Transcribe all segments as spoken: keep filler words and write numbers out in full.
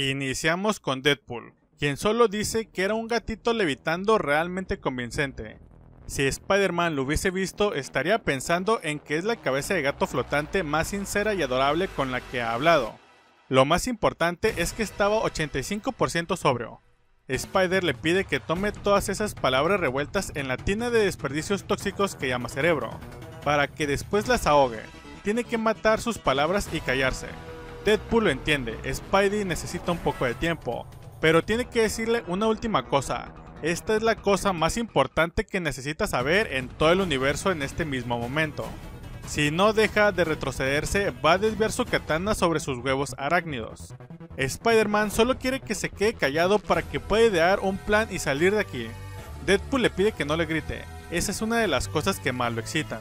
Iniciamos con Deadpool, quien solo dice que era un gatito levitando realmente convincente. Si Spider-Man lo hubiese visto, estaría pensando en que es la cabeza de gato flotante más sincera y adorable con la que ha hablado. Lo más importante es que estaba ochenta y cinco por ciento sobrio. Spider le pide que tome todas esas palabras revueltas en la tina de desperdicios tóxicos que llama cerebro, para que después las ahogue. Tiene que matar sus palabras y callarse. Deadpool lo entiende, Spidey necesita un poco de tiempo, pero tiene que decirle una última cosa. Esta es la cosa más importante que necesita saber en todo el universo en este mismo momento. Si no deja de retrocederse, va a desviar su katana sobre sus huevos arácnidos. Spider-Man solo quiere que se quede callado para que pueda idear un plan y salir de aquí. Deadpool le pide que no le grite, esa es una de las cosas que más lo excitan.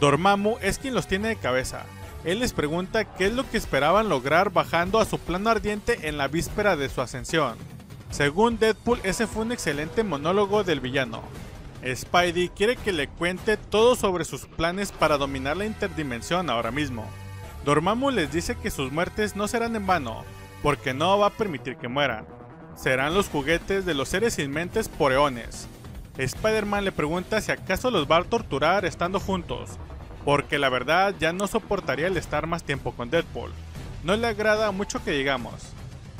Dormammu es quien los tiene de cabeza. Él les pregunta qué es lo que esperaban lograr bajando a su plano ardiente en la víspera de su ascensión. Según Deadpool, ese fue un excelente monólogo del villano. Spidey quiere que le cuente todo sobre sus planes para dominar la interdimensión ahora mismo. Dormammu les dice que sus muertes no serán en vano, porque no va a permitir que mueran. Serán los juguetes de los seres sin mentes por eones. Spider-Man le pregunta si acaso los va a torturar estando juntos, porque la verdad ya no soportaría el estar más tiempo con Deadpool. No le agrada mucho que digamos.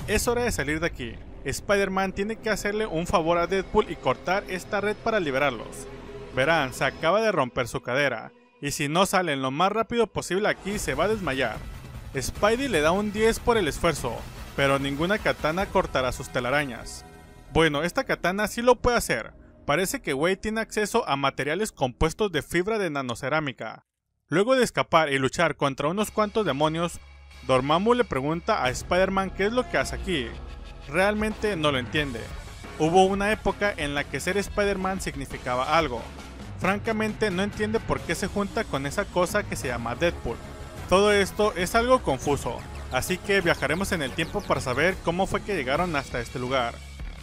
Es hora de salir de aquí. Spider-Man tiene que hacerle un favor a Deadpool y cortar esta red para liberarlos. Verán, se acaba de romper su cadera, y si no salen lo más rápido posible aquí se va a desmayar. Spidey le da un diez por el esfuerzo, pero ninguna katana cortará sus telarañas. Bueno, esta katana sí lo puede hacer. Parece que Wade tiene acceso a materiales compuestos de fibra de nanocerámica. Luego de escapar y luchar contra unos cuantos demonios, Dormammu le pregunta a Spider-Man qué es lo que hace aquí. Realmente no lo entiende. Hubo una época en la que ser Spider-Man significaba algo. Francamente no entiende por qué se junta con esa cosa que se llama Deadpool. Todo esto es algo confuso, así que viajaremos en el tiempo para saber cómo fue que llegaron hasta este lugar.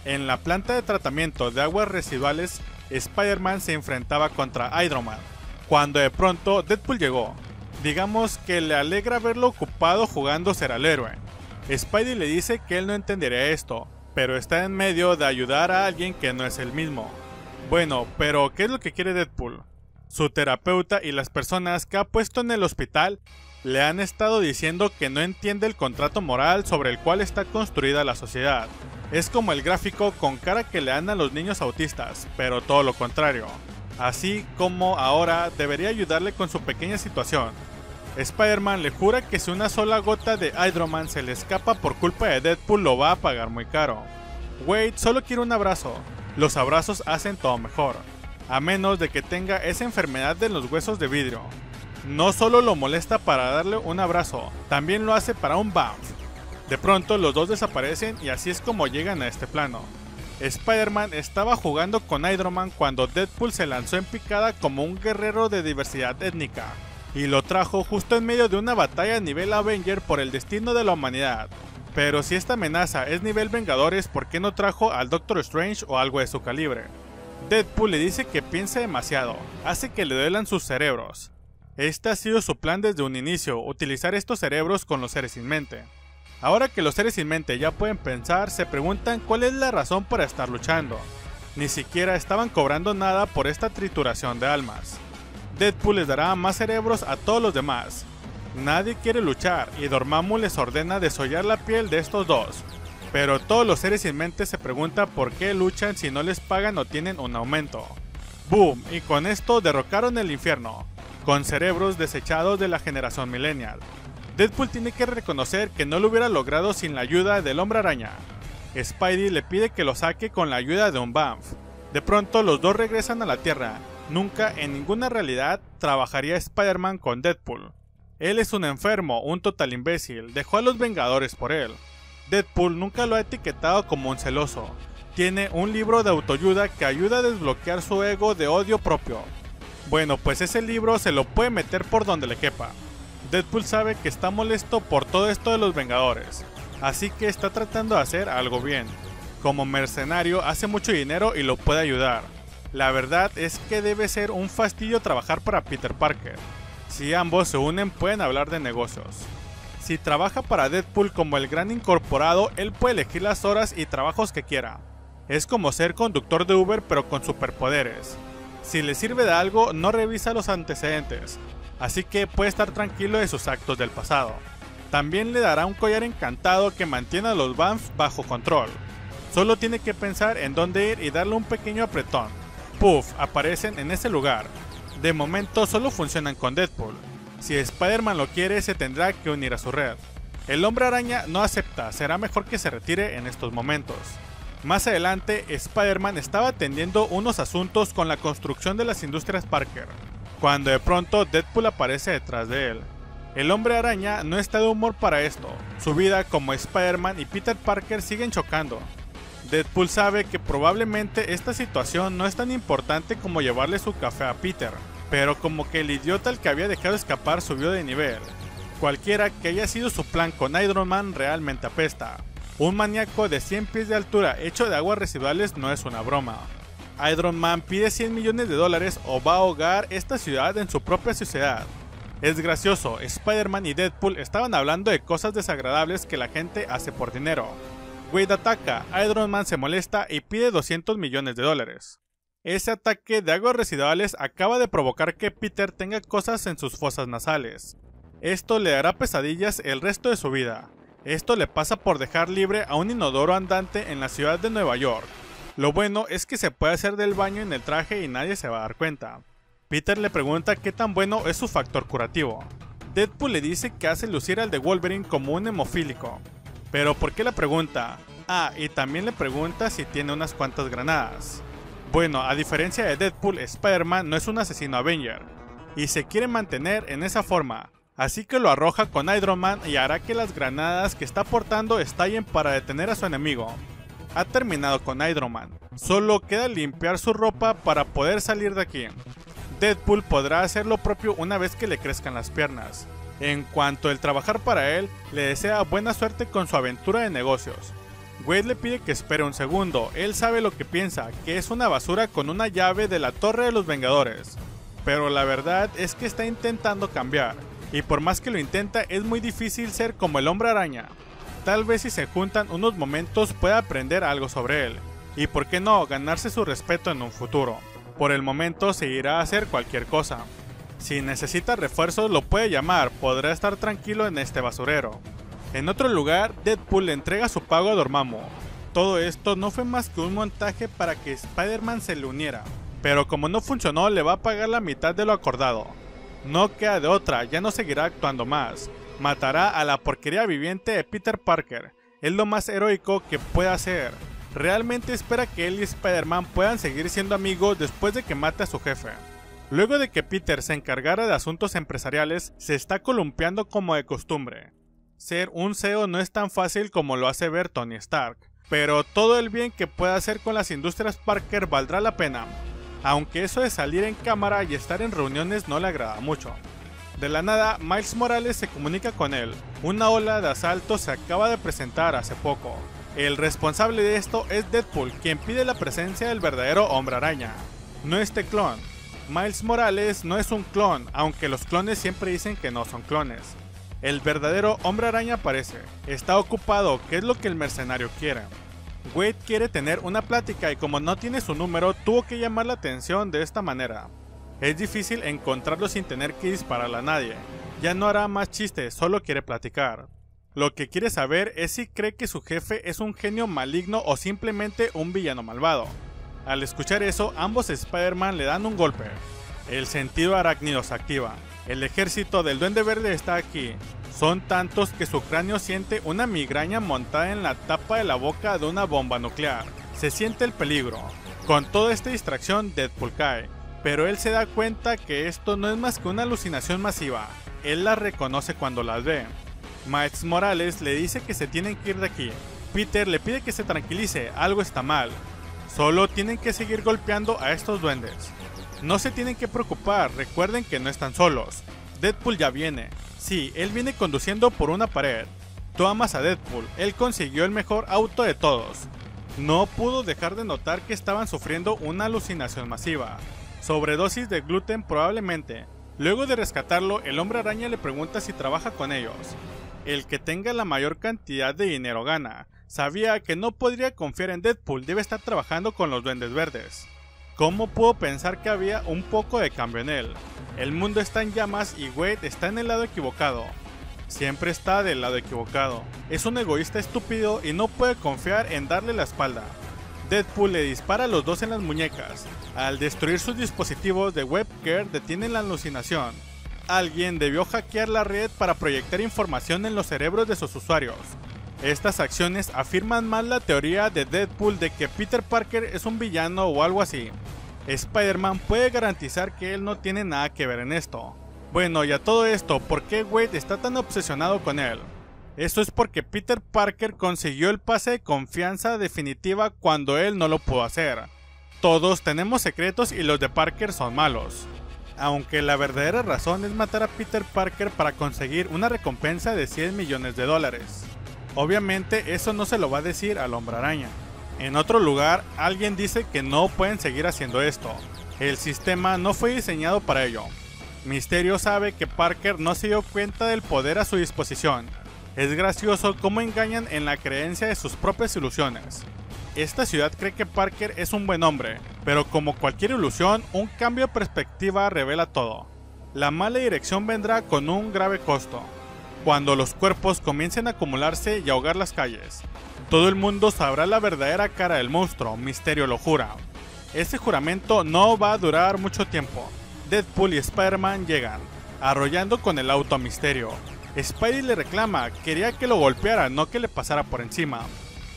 En la planta de tratamiento de aguas residuales, Spider-Man se enfrentaba contra Iron Man, cuando de pronto Deadpool llegó. Digamos que le alegra verlo ocupado jugando ser al héroe. Spidey le dice que él no entendería esto, pero está en medio de ayudar a alguien que no es él mismo. Bueno, pero ¿qué es lo que quiere Deadpool? Su terapeuta y las personas que ha puesto en el hospital le han estado diciendo que no entiende el contrato moral sobre el cual está construida la sociedad. Es como el gráfico con cara que le dan a los niños autistas, pero todo lo contrario. Así como ahora debería ayudarle con su pequeña situación. Spider-Man le jura que si una sola gota de Hydro Man se le escapa por culpa de Deadpool lo va a pagar muy caro. Wade solo quiere un abrazo, los abrazos hacen todo mejor, a menos de que tenga esa enfermedad de los huesos de vidrio. No solo lo molesta para darle un abrazo, también lo hace para un B A M F. De pronto los dos desaparecen y así es como llegan a este plano. Spider-Man estaba jugando con Iron Man cuando Deadpool se lanzó en picada como un guerrero de diversidad étnica y lo trajo justo en medio de una batalla a nivel Avenger por el destino de la humanidad. Pero si esta amenaza es nivel Vengadores, ¿por qué no trajo al Doctor Strange o algo de su calibre? Deadpool le dice que piense demasiado, hace que le duelan sus cerebros. Este ha sido su plan desde un inicio, utilizar estos cerebros con los seres sin mente. Ahora que los seres sin mente ya pueden pensar, se preguntan cuál es la razón para estar luchando. Ni siquiera estaban cobrando nada por esta trituración de almas. Deadpool les dará más cerebros a todos los demás. Nadie quiere luchar y Dormammu les ordena desollar la piel de estos dos. Pero todos los seres sin mente se preguntan por qué luchan si no les pagan o tienen un aumento. ¡Boom! Y con esto derrocaron el infierno, con cerebros desechados de la generación millennial. Deadpool tiene que reconocer que no lo hubiera logrado sin la ayuda del Hombre Araña. Spidey le pide que lo saque con la ayuda de un B A M F. De pronto los dos regresan a la Tierra. Nunca en ninguna realidad trabajaría Spider-Man con Deadpool. Él es un enfermo, un total imbécil, dejó a los Vengadores por él. Deadpool nunca lo ha etiquetado como un celoso. Tiene un libro de autoayuda que ayuda a desbloquear su ego de odio propio. Bueno, pues ese libro se lo puede meter por donde le quepa. Deadpool sabe que está molesto por todo esto de los Vengadores, así que está tratando de hacer algo bien. Como mercenario hace mucho dinero y lo puede ayudar. La verdad es que debe ser un fastidio trabajar para Peter Parker. Si ambos se unen pueden hablar de negocios. Si si trabaja para Deadpool como el gran incorporado, él puede elegir las horas y trabajos que quiera. Es como ser conductor de Uber pero con superpoderes. Si le sirve de algo, no revisa los antecedentes, así que puede estar tranquilo de sus actos del pasado. También le dará un collar encantado que mantiene a los B A M F bajo control. Solo tiene que pensar en dónde ir y darle un pequeño apretón. Puff, aparecen en ese lugar. De momento solo funcionan con Deadpool. Si Spider-Man lo quiere, se tendrá que unir a su red. El Hombre Araña no acepta, será mejor que se retire en estos momentos. Más adelante, Spider-Man estaba atendiendo unos asuntos con la construcción de las industrias Parker, cuando de pronto Deadpool aparece detrás de él. El Hombre Araña no está de humor para esto, su vida como Spider-Man y Peter Parker siguen chocando. Deadpool sabe que probablemente esta situación no es tan importante como llevarle su café a Peter, pero como que el idiota al que había dejado escapar subió de nivel. Cualquiera que haya sido su plan con Iron Man realmente apesta. Un maníaco de cien pies de altura hecho de aguas residuales no es una broma. Iron Man pide cien millones de dólares o va a ahogar esta ciudad en su propia sociedad. Es gracioso, Spider-Man y Deadpool estaban hablando de cosas desagradables que la gente hace por dinero. Wade ataca, Iron Man se molesta y pide doscientos millones de dólares. Ese ataque de aguas residuales acaba de provocar que Peter tenga cosas en sus fosas nasales. Esto le dará pesadillas el resto de su vida. Esto le pasa por dejar libre a un inodoro andante en la ciudad de Nueva York. Lo bueno es que se puede hacer del baño en el traje y nadie se va a dar cuenta. Peter le pregunta qué tan bueno es su factor curativo. Deadpool le dice que hace lucir al de Wolverine como un hemofílico. ¿Pero por qué la pregunta? Ah, y también le pregunta si tiene unas cuantas granadas. Bueno, a diferencia de Deadpool, Spider-Man no es un asesino Avenger, y se quiere mantener en esa forma, así que lo arroja con Iron Man y hará que las granadas que está portando estallen para detener a su enemigo. Ha terminado con Iron Man, solo queda limpiar su ropa para poder salir de aquí. Deadpool podrá hacer lo propio una vez que le crezcan las piernas. En cuanto al trabajar para él, le desea buena suerte con su aventura de negocios. Wade le pide que espere un segundo, él sabe lo que piensa, que es una basura con una llave de la Torre de los Vengadores. Pero la verdad es que está intentando cambiar, y por más que lo intenta es muy difícil ser como el Hombre Araña. Tal vez si se juntan unos momentos pueda aprender algo sobre él, y por qué no ganarse su respeto en un futuro. Por el momento se irá a hacer cualquier cosa. Si necesita refuerzos lo puede llamar, podrá estar tranquilo en este basurero. En otro lugar, Deadpool le entrega su pago a Dormammu. Todo esto no fue más que un montaje para que Spider-Man se le uniera, pero como no funcionó le va a pagar la mitad de lo acordado. No queda de otra, ya no seguirá actuando más. Matará a la porquería viviente de Peter Parker, es lo más heroico que puede hacer. Realmente espera que él y Spider-Man puedan seguir siendo amigos después de que mate a su jefe. Luego de que Peter se encargara de asuntos empresariales, se está columpiando como de costumbre. Ser un C E O no es tan fácil como lo hace ver Tony Stark, pero todo el bien que pueda hacer con las industrias Parker valdrá la pena, aunque eso de salir en cámara y estar en reuniones no le agrada mucho. De la nada, Miles Morales se comunica con él, una ola de asalto se acaba de presentar hace poco. El responsable de esto es Deadpool, quien pide la presencia del verdadero Hombre Araña, no este clon. Miles Morales no es un clon, aunque los clones siempre dicen que no son clones. El verdadero Hombre Araña aparece, está ocupado, que es lo que el mercenario quiere. Wade quiere tener una plática y como no tiene su número, tuvo que llamar la atención de esta manera. Es difícil encontrarlo sin tener que dispararle a nadie, ya no hará más chistes, solo quiere platicar. Lo que quiere saber es si cree que su jefe es un genio maligno o simplemente un villano malvado. Al escuchar eso, ambos Spider-Man le dan un golpe. El sentido arácnido se activa. El ejército del Duende Verde está aquí. Son tantos que su cráneo siente una migraña montada en la tapa de la boca de una bomba nuclear. Se siente el peligro. Con toda esta distracción, Deadpool cae. Pero él se da cuenta que esto no es más que una alucinación masiva. Él la reconoce cuando las ve. Miles Morales le dice que se tienen que ir de aquí. Peter le pide que se tranquilice, algo está mal. Solo tienen que seguir golpeando a estos duendes. No se tienen que preocupar, recuerden que no están solos. Deadpool ya viene. Sí, él viene conduciendo por una pared. Tú amas a Deadpool, él consiguió el mejor auto de todos. No pudo dejar de notar que estaban sufriendo una alucinación masiva. Sobredosis de gluten probablemente. Luego de rescatarlo, el Hombre Araña le pregunta si trabaja con ellos. El que tenga la mayor cantidad de dinero gana. Sabía que no podría confiar en Deadpool, debe estar trabajando con los Duendes Verdes. ¿Cómo pudo pensar que había un poco de cambio en él? El mundo está en llamas y Wade está en el lado equivocado. Siempre está del lado equivocado. Es un egoísta estúpido y no puede confiar en darle la espalda. Deadpool le dispara a los dos en las muñecas. Al destruir sus dispositivos de webcare detienen la alucinación. Alguien debió hackear la red para proyectar información en los cerebros de sus usuarios. Estas acciones afirman más la teoría de Deadpool de que Peter Parker es un villano o algo así. Spider-Man puede garantizar que él no tiene nada que ver en esto. Bueno, y a todo esto, ¿por qué Wade está tan obsesionado con él? Esto es porque Peter Parker consiguió el pase de confianza definitiva cuando él no lo pudo hacer. Todos tenemos secretos y los de Parker son malos. Aunque la verdadera razón es matar a Peter Parker para conseguir una recompensa de cien millones de dólares. Obviamente eso no se lo va a decir al Hombre Araña. En otro lugar, alguien dice que no pueden seguir haciendo esto. El sistema no fue diseñado para ello. Mysterio sabe que Parker no se dio cuenta del poder a su disposición. Es gracioso cómo engañan en la creencia de sus propias ilusiones. Esta ciudad cree que Parker es un buen hombre, pero como cualquier ilusión, un cambio de perspectiva revela todo. La mala dirección vendrá con un grave costo. Cuando los cuerpos comiencen a acumularse y ahogar las calles, todo el mundo sabrá la verdadera cara del monstruo, Mysterio lo jura. Ese juramento no va a durar mucho tiempo. Deadpool y Spider-Man llegan, arrollando con el auto a Mysterio. Spidey le reclama, quería que lo golpeara, no que le pasara por encima.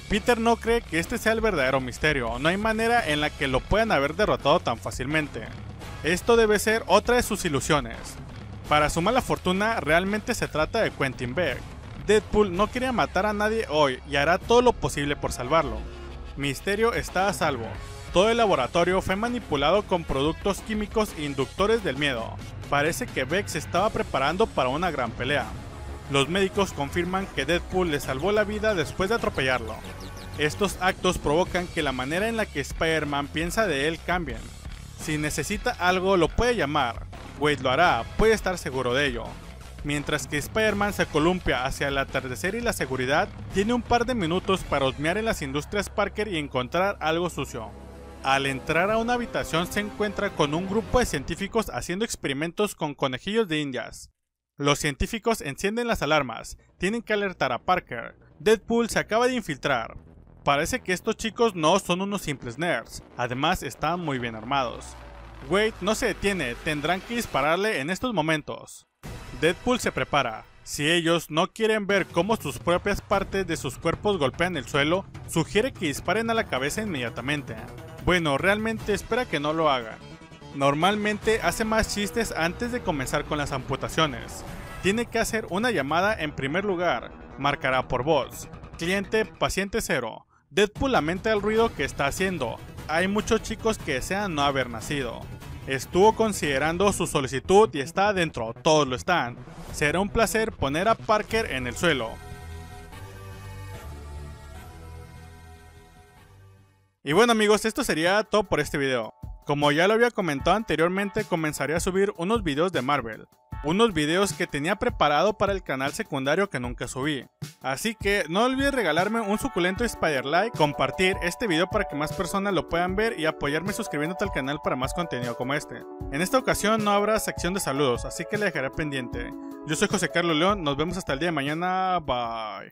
Peter no cree que este sea el verdadero Mysterio, no hay manera en la que lo puedan haber derrotado tan fácilmente. Esto debe ser otra de sus ilusiones. Para su mala fortuna, realmente se trata de Quentin Beck. Deadpool no quería matar a nadie hoy y hará todo lo posible por salvarlo. Mysterio está a salvo. Todo el laboratorio fue manipulado con productos químicos e inductores del miedo. Parece que Beck se estaba preparando para una gran pelea. Los médicos confirman que Deadpool le salvó la vida después de atropellarlo. Estos actos provocan que la manera en la que Spider-Man piensa de él cambie. Si necesita algo lo puede llamar. Wade lo hará, puede estar seguro de ello. Mientras que Spider-Man se columpia hacia el atardecer y la seguridad, tiene un par de minutos para husmear en las industrias Parker y encontrar algo sucio. Al entrar a una habitación se encuentra con un grupo de científicos haciendo experimentos con conejillos de indias. Los científicos encienden las alarmas, tienen que alertar a Parker. Deadpool se acaba de infiltrar. Parece que estos chicos no son unos simples nerds, además están muy bien armados. Wade no se detiene, tendrán que dispararle en estos momentos. Deadpool se prepara. Si ellos no quieren ver cómo sus propias partes de sus cuerpos golpean el suelo, sugiere que disparen a la cabeza inmediatamente. Bueno, realmente espera que no lo hagan. Normalmente hace más chistes antes de comenzar con las amputaciones. Tiene que hacer una llamada en primer lugar, marcará por voz. Cliente, paciente cero. Deadpool lamenta el ruido que está haciendo. Hay muchos chicos que desean no haber nacido. Estuvo considerando su solicitud y está adentro, todos lo están. Será un placer poner a Parker en el suelo. Y bueno amigos, esto sería todo por este video. Como ya lo había comentado anteriormente, comenzaré a subir unos videos de Marvel. Unos videos que tenía preparado para el canal secundario que nunca subí. Así que no olvides regalarme un suculento Spider Like, compartir este video para que más personas lo puedan ver y apoyarme suscribiéndote al canal para más contenido como este. En esta ocasión no habrá sección de saludos, así que la dejaré pendiente. Yo soy José Carlos León, nos vemos hasta el día de mañana, bye.